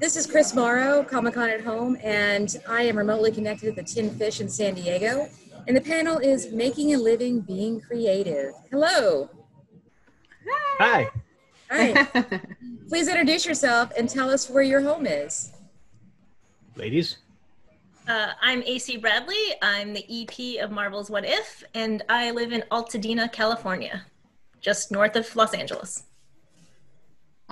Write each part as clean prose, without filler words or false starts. This is Chris Morrow, Comic-Con at Home, and I am remotely connected at the Tin Fish in San Diego. And the panel is Making a Living Being Creative. Hello. Hi. Hi. Hi. Please introduce yourself and tell us where your home is. Ladies. I'm A.C. Bradley. I'm the EP of Marvel's What If? And I live in Altadena, California, just north of Los Angeles.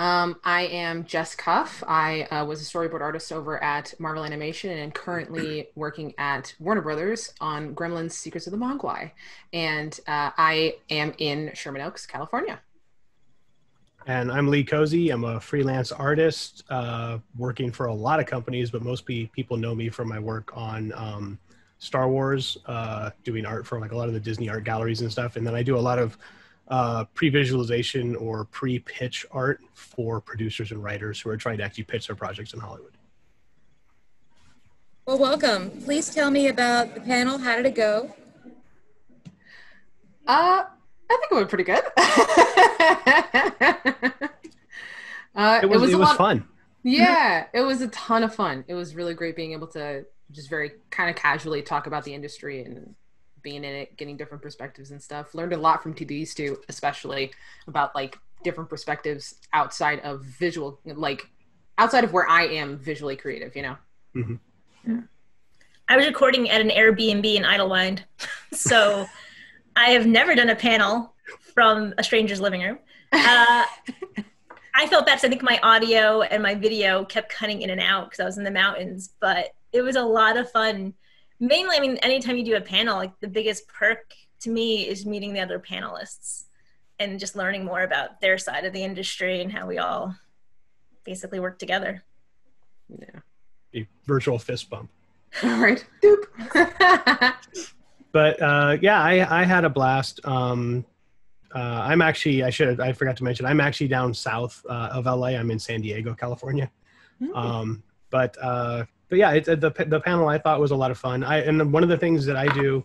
I am Jess Cuffe. I was a storyboard artist over at Marvel Animation and currently working at Warner Brothers on Gremlins: Secrets of the Mogwai. And I am in Sherman Oaks, California. And I'm Lee Kohse. I'm a freelance artist working for a lot of companies, but mostly people know me for my work on Star Wars, doing art for like a lot of the Disney art galleries and stuff. And then I do a lot of pre-visualization or pre-pitch art for producers and writers who are trying to actually pitch their projects in Hollywood. Well, welcome. Please tell me about the panel. How did it go? I think it went pretty good. It was fun. Yeah, it was a ton of fun. It was really great being able to just very kind of casually talk about the industry and being in it, getting different perspectives and stuff. Learned a lot from TDs too, especially about like different perspectives outside of visual, like outside of where I am visually creative, you know? Mm-hmm. Yeah. I was recording at an Airbnb in Idlewind. So I have never done a panel from a stranger's living room. I felt bad because I think my audio and my video kept cutting in and out because I was in the mountains, but it was a lot of fun. Mainly, I mean, anytime you do a panel, like the biggest perk to me is meeting the other panelists and just learning more about their side of the industry and how we all basically work together. Yeah. A virtual fist bump. All right. Doop. But yeah, I had a blast. I'm actually, I forgot to mention, I'm actually down south of LA. I'm in San Diego, California. Mm. But yeah, the panel I thought was a lot of fun. And one of the things that I do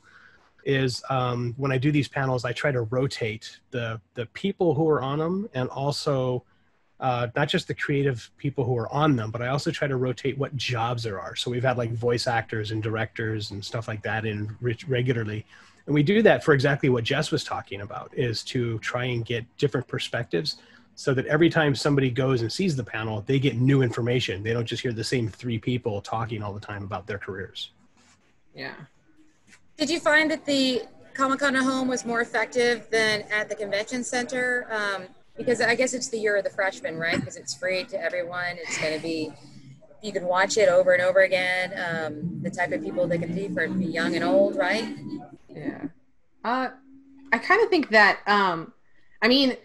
is when I do these panels, I try to rotate the people who are on them and also not just the creative people who are on them, but I also try to rotate what jobs there are. So we've had like voice actors and directors and stuff like that in regularly. And we do that for exactly what Jess was talking about, is to try and get different perspectives, so that every time somebody goes and sees the panel, they get new information. They don't just hear the same three people talking all the time about their careers. Yeah. Did you find that the Comic-Con at Home was more effective than at the convention center? Because I guess it's the year of the freshman, right? Because it's free to everyone. It's going to be, you can watch it over and over again. The type of people that can be for young and old, right? Yeah. I kind of think that, I mean,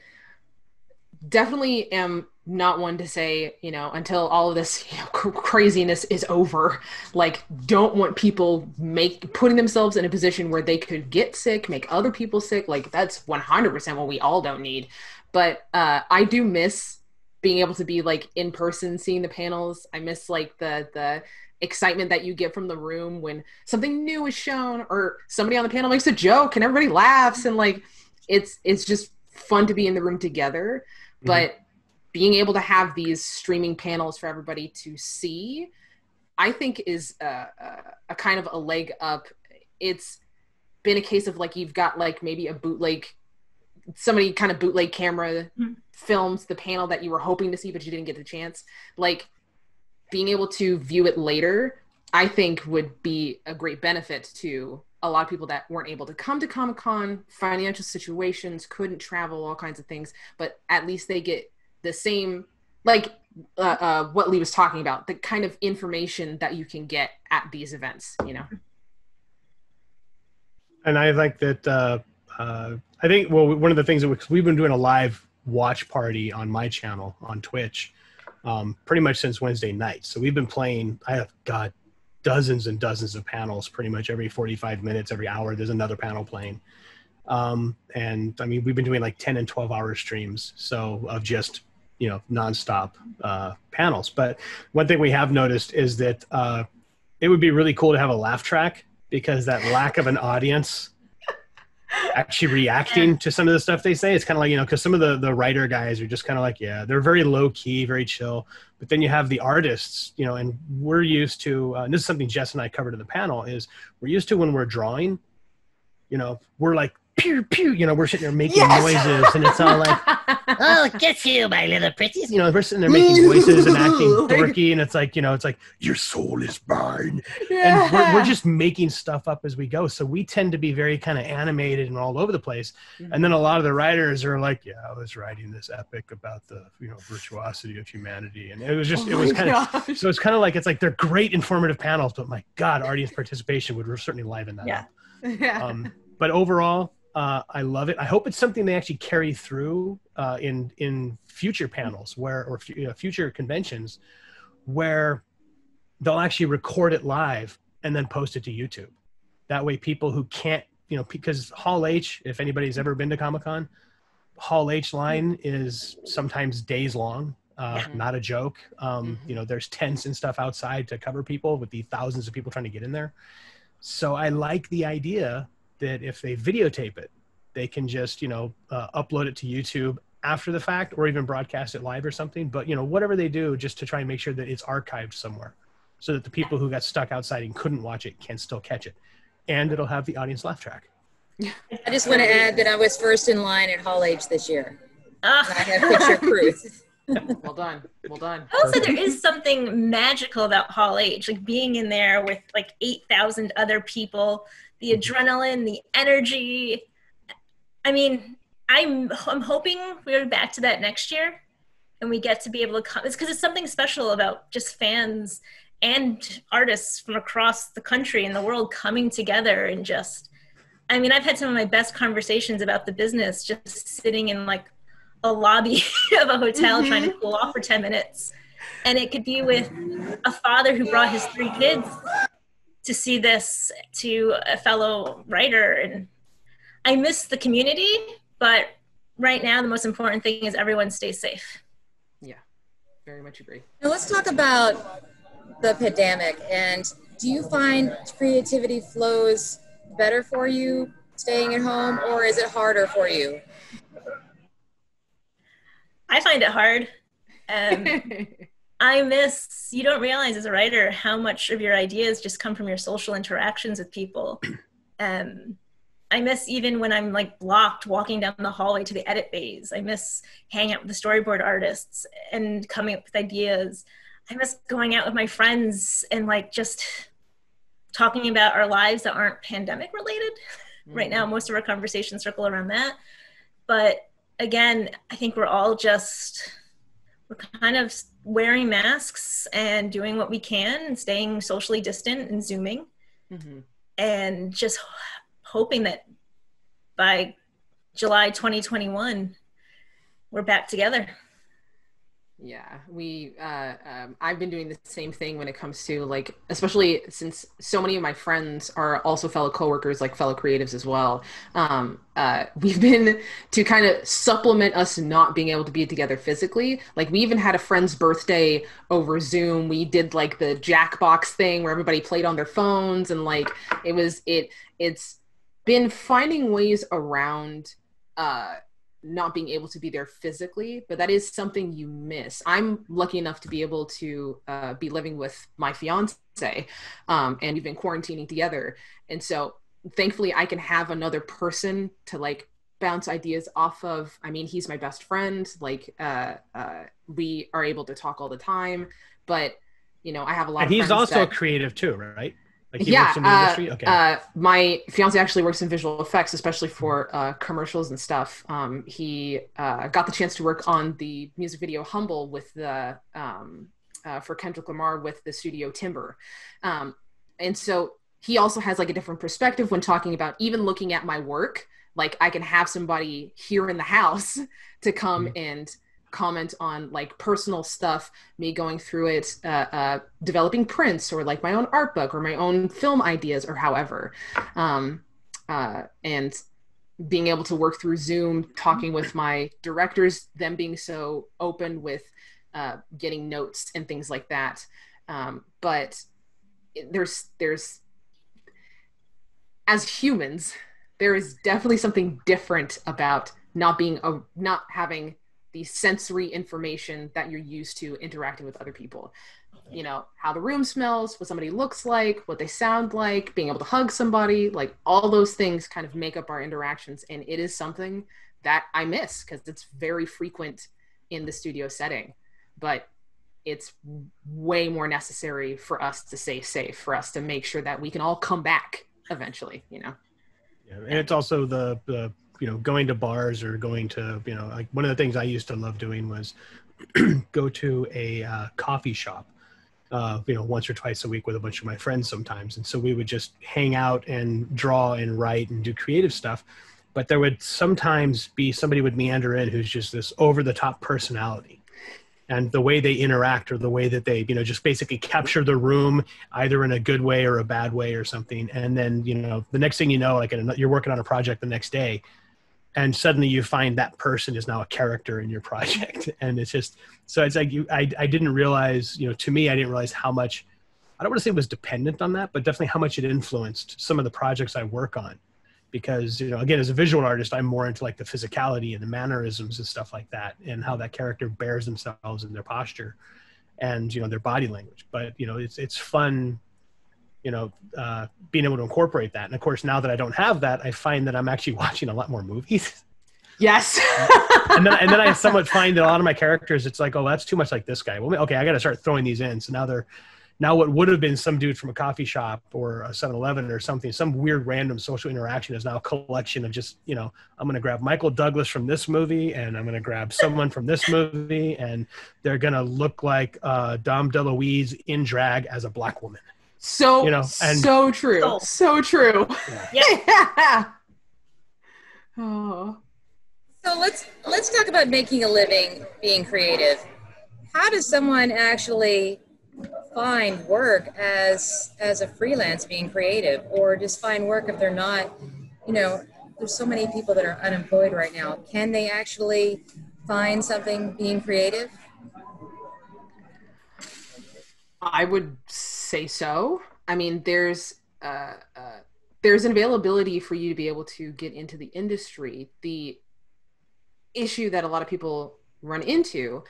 definitely am not one to say, you know, until all of this, you know, craziness is over, like, don't want people putting themselves in a position where they could get sick, make other people sick. Like, that's 100% what we all don't need. But I do miss being able to be like in person, seeing the panels. I miss like the excitement that you get from the room when something new is shown or somebody on the panel makes a joke and everybody laughs, and like it's just fun to be in the room together. But being able to have these streaming panels for everybody to see, I think is a kind of a leg up. It's been a case of like, you've got like maybe a bootleg, somebody kind of bootleg camera films the panel that you were hoping to see, but you didn't get the chance. Like being able to view it later, I think would be a great benefit to a lot of people that weren't able to come to Comic-Con, financial situations, couldn't travel, all kinds of things, but at least they get the same, like what Lee was talking about, the kind of information that you can get at these events, you know? And I like that, I think, well, one of the things that we've been doing a live watch party on my channel on Twitch pretty much since Wednesday night. So we've been playing, I have, God, dozens and dozens of panels. Pretty much every 45 minutes, every hour, there's another panel playing. And I mean, we've been doing like 10 and 12 hour streams. So of just, you know, nonstop panels. But one thing we have noticed is that it would be really cool to have a laugh track, because that lack of an audience actually reacting to some of the stuff they say. It's kind of like, you know, because some of the writer guys are just kind of like, yeah, they're very low key, very chill. But then you have the artists, you know, and we're used to, and this is something Jess and I covered in the panel, is we're used to when we're drawing, you know, we're like, pew, pew, you know, we're sitting there making noises, and it's all like, oh, get you, my little pretties. You know, we're sitting there making voices and acting dorky, and it's like, you know, it's like, your soul is mine. Yeah. And we're just making stuff up as we go. So we tend to be very kind of animated and all over the place. Mm-hmm. And then a lot of the writers are like, yeah, I was writing this epic about the, you know, virtuosity of humanity. And it was just, so it's kind of like, it's like, they're great informative panels, but my God, audience participation would certainly liven that up. Yeah. But overall, I love it. I hope it's something they actually carry through in future panels where, or future conventions, where they'll actually record it live and then post it to YouTube. That way people who can't, you know, because Hall H, if anybody's ever been to Comic-Con, Hall H line is sometimes days long, not a joke. You know, there's tents and stuff outside to cover people with the thousands of people trying to get in there. So I like the idea that if they videotape it, they can just, you know, upload it to YouTube after the fact, or even broadcast it live or something. But, you know, whatever they do, just to try and make sure that it's archived somewhere so that the people who got stuck outside and couldn't watch it can still catch it. And it'll have the audience laugh track. I just want to add that I was first in line at Hall H this year. I have picture proof. Well done. Well done. Also, there is something magical about Hall H, like being in there with like 8,000 other people, the adrenaline, the energy. I mean, I'm hoping we're back to that next year and we get to be able to come. It's because it's something special about just fans and artists from across the country and the world coming together and just, I mean, I've had some of my best conversations about the business just sitting in like a lobby of a hotel trying to cool off for 10 minutes. And it could be with a father who brought his 3 kids to see this, to a fellow writer. And I miss the community, but right now the most important thing is everyone stay safe. Yeah, very much agree. Now let's talk about the pandemic. And do you find creativity flows better for you staying at home, or is it harder for you? I find it hard. I miss, you don't realize as a writer how much of your ideas just come from your social interactions with people. I miss even when I'm like blocked walking down the hallway to the edit bays. I miss hanging out with the storyboard artists and coming up with ideas. I miss going out with my friends and like just talking about our lives that aren't pandemic related. Mm-hmm. Right now, most of our conversations circle around that. But again, I think we're all just, we're kind of wearing masks and doing what we can and staying socially distant and Zooming and just hoping that by July 2021, we're back together. Yeah, we, I've been doing the same thing when it comes to like, especially since so many of my friends are also fellow coworkers, like fellow creatives as well. We've been to kind of supplement us not being able to be together physically. Like we even had a friend's birthday over Zoom. We did like the Jackbox thing where everybody played on their phones, and like, it was, it's been finding ways around, not being able to be there physically, but that is something you miss. I'm lucky enough to be able to be living with my fiance, and we've been quarantining together. And so thankfully I can have another person to like bounce ideas off of. I mean, he's my best friend. Like we are able to talk all the time, but you know, I have a lot of friends. And he's also creative too, right? Like he works in the industry? Okay. My fiance actually works in visual effects, especially for commercials and stuff. He got the chance to work on the music video "Humble" with the for Kendrick Lamar with the studio Timber, and so he also has like a different perspective when talking about even looking at my work. Like I can have somebody here in the house to come and comment on like personal stuff, me going through it, developing prints or like my own art book or my own film ideas or however, and being able to work through Zoom, talking with my directors, them being so open with getting notes and things like that. But there's as humans, there is definitely something different about not having the sensory information that you're used to interacting with other people. You know, how the room smells, what somebody looks like, what they sound like, being able to hug somebody, like all those things kind of make up our interactions. And it is something that I miss because it's very frequent in the studio setting, but it's way more necessary for us to stay safe, for us to make sure that we can all come back eventually, you know? Yeah, and it's also the you know, going to bars or going to, you know, like one of the things I used to love doing was go to a coffee shop, you know, once or twice a week with a bunch of my friends sometimes. And so we would just hang out and draw and write and do creative stuff. But there would sometimes be somebody would meander in who's just this over the top personality. And the way they interact or the way that they, you know, just basically capture the room either in a good way or a bad way or something. And then, you know, the next thing you know, like you're working on a project the next day and suddenly you find that person is now a character in your project. And it's just, so it's like I didn't realize, you know, to me, I didn't realize how much, I don't want to say it was dependent on that, but definitely how much it influenced some of the projects I work on. Because, you know, again, as a visual artist, I'm more into like the physicality and the mannerisms and stuff like that and how that character bears themselves and their posture and, you know, their body language. But, you know, it's fun, you know, being able to incorporate that. And of course, now that I don't have that, I find that I'm actually watching a lot more movies. Yes. and then I somewhat find that a lot of my characters, it's like, oh, that's too much like this guy. Well, okay, I got to start throwing these in. So now they're, now what would have been some dude from a coffee shop or a 7-Eleven or something, some weird random social interaction is now a collection of just, you know, I'm going to grab Michael Douglas from this movie and I'm going to grab someone from this movie and they're going to look like Dom DeLuise in drag as a black woman. So, you know, and, so true. Oh. So true. Yeah. Yeah. Oh. So let's talk about making a living, being creative. How does someone actually find work as a freelance being creative, or just find work if they're not, you know, there's so many people that are unemployed right now. Can they actually find something being creative? I would say so. I mean, there's an availability for you to be able to get into the industry. The issue that a lot of people run into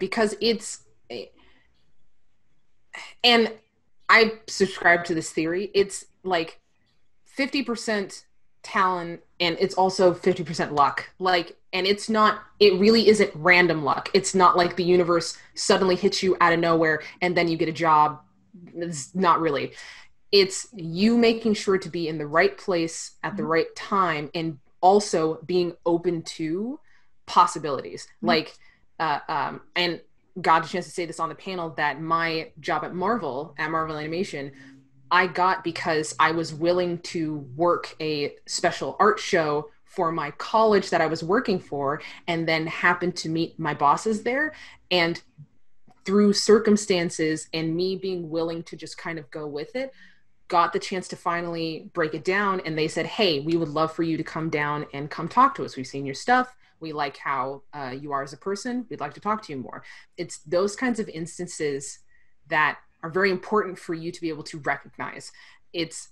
because it's and I subscribe to this theory. It's like 50% talent and it's also 50% luck. Like, and it's not, it really isn't random luck. It's not like the universe suddenly hits you out of nowhere and then you get a job. It's not really. It's you making sure to be in the right place at the right time and also being open to possibilities. Like, and got a chance to say this on the panel that my job at Marvel Animation, I got because I was willing to work a special art show for my college that I was working for, and then happened to meet my bosses there. And through circumstances and me being willing to just kind of go with it, got the chance to finally break it down. And they said, hey, we would love for you to come down and come talk to us. We've seen your stuff. We like how you are as a person. We'd like to talk to you more. It's those kinds of instances that are very important for you to be able to recognize. It's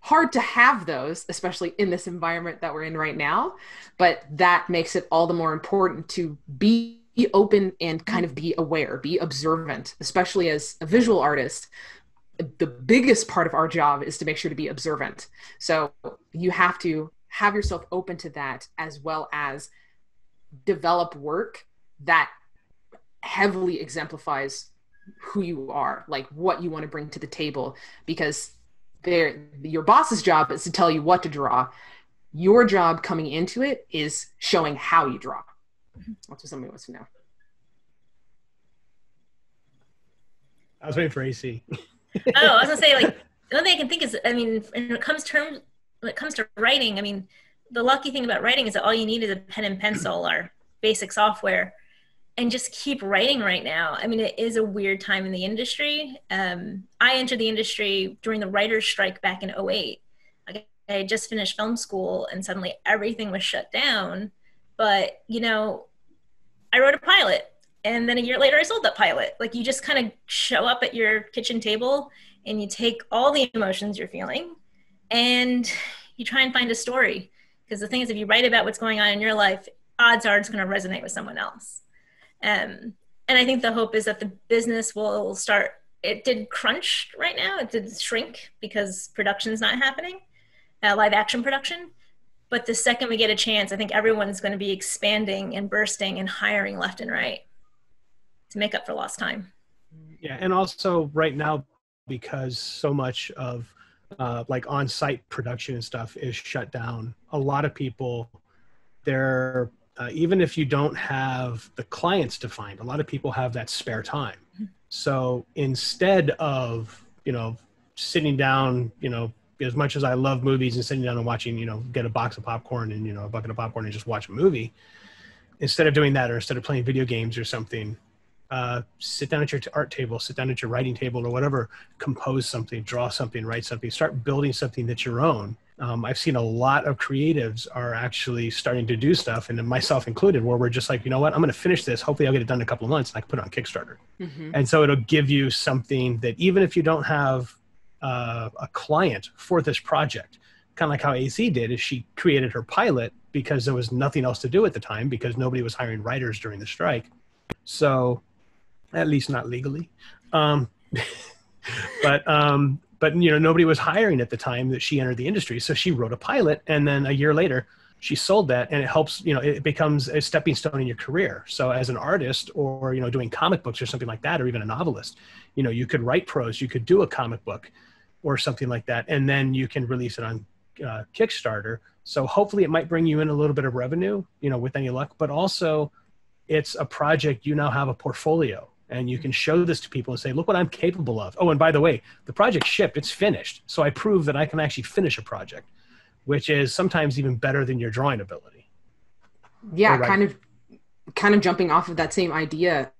hard to have those, especially in this environment that we're in right now, but that makes it all the more important to be open and kind of be aware, be observant, especially as a visual artist. The biggest part of our job is to make sure to be observant. So you have to have yourself open to that, as well as develop work that heavily exemplifies who you are, like what you want to bring to the table, because your boss's job is to tell you what to draw. Your job coming into it is showing how you draw. That's what somebody wants to know. I was waiting for AC. Oh, I was gonna say, like, the only thing I can think is, I mean, when it comes to writing, I mean, the lucky thing about writing is that all you need is a pen and pencil or basic software, and just keep writing right now. I mean, it is a weird time in the industry. I entered the industry during the writer's strike back in 2008. Like, I had just finished film school and suddenly everything was shut down. But, you know, I wrote a pilot and then a year later I sold that pilot. Like, you just kind of show up at your kitchen table and you take all the emotions you're feeling and you try and find a story. Because the thing is, if you write about what's going on in your life, odds are it's going to resonate with someone else. And I think the hope is that the business will start, it did crunch right now, it did shrink because production's not happening, live action production. But the second we get a chance, I think everyone's going to be expanding and bursting and hiring left and right to make up for lost time. Yeah, and also right now, because so much of like on-site production and stuff is shut down, a lot of people, they're, even if you don't have the clients to find, a lot of people have that spare time. So instead of, you know, sitting down, you know, as much as I love movies and sitting down and watching, you know, get a box of popcorn and, you know, a bucket of popcorn and just watch a movie, instead of doing that, or instead of playing video games or something, sit down at your art table, sit down at your writing table or whatever, compose something, draw something, write something, start building something that's your own. I've seen a lot of creatives are actually starting to do stuff, and then myself included, where we're just like, you know what, I'm going to finish this. Hopefully I'll get it done in a couple of months and I can put it on Kickstarter. Mm-hmm. And so it'll give you something that even if you don't have a client for this project, kind of like how AC did, is she created her pilot because there was nothing else to do at the time because nobody was hiring writers during the strike. So... at least not legally. But you know, nobody was hiring at the time that she entered the industry. So she wrote a pilot, and then a year later she sold that, and it helps, you know, it becomes a stepping stone in your career. So as an artist, or, you know, doing comic books or something like that, or even a novelist, you know, you could write prose, you could do a comic book or something like that, and then you can release it on Kickstarter. So hopefully it might bring you in a little bit of revenue, you know, with any luck, but also it's a project. You now have a portfolio, and you can show this to people and say, look what I'm capable of. Oh, and by the way, the project shipped, it's finished. So I prove that I can actually finish a project, which is sometimes even better than your drawing ability. Yeah, right. kind of jumping off of that same idea,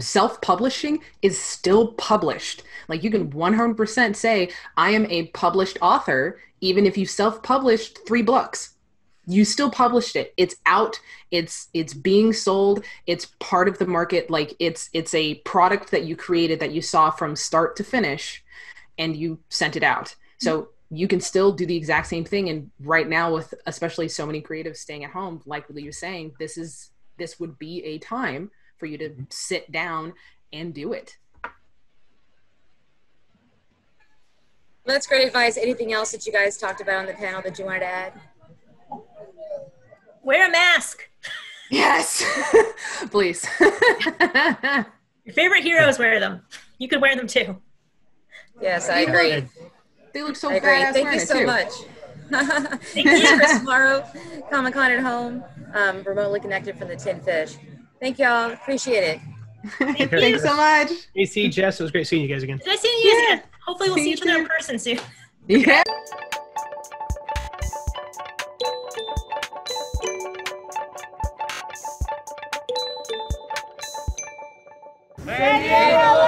self-publishing is still published. Like, you can 100% say, I am a published author, even if you self-published 3 books. You still published it. It's out. It's being sold. It's part of the market. Like, it's a product that you created that you saw from start to finish, and you sent it out. So you can still do the exact same thing. And right now, with especially so many creatives staying at home, like Lee was saying, this would be a time for you to sit down and do it. That's great advice. Anything else that you guys talked about on the panel that you wanted to add? Wear a mask. Yes, please. Your favorite heroes wear them. You could wear them too. Yes, I agree. They look so badass. Thank you so much. Thank you, Chris Morrow, Comic-Con at home, remotely connected from the Tin Fish. Thank y'all. Appreciate it. Thank you. Thanks so much. AC, Jess, it was great seeing you guys again. Nice seeing you guys again. Hopefully we'll see each other in person soon. Yeah. San Diego!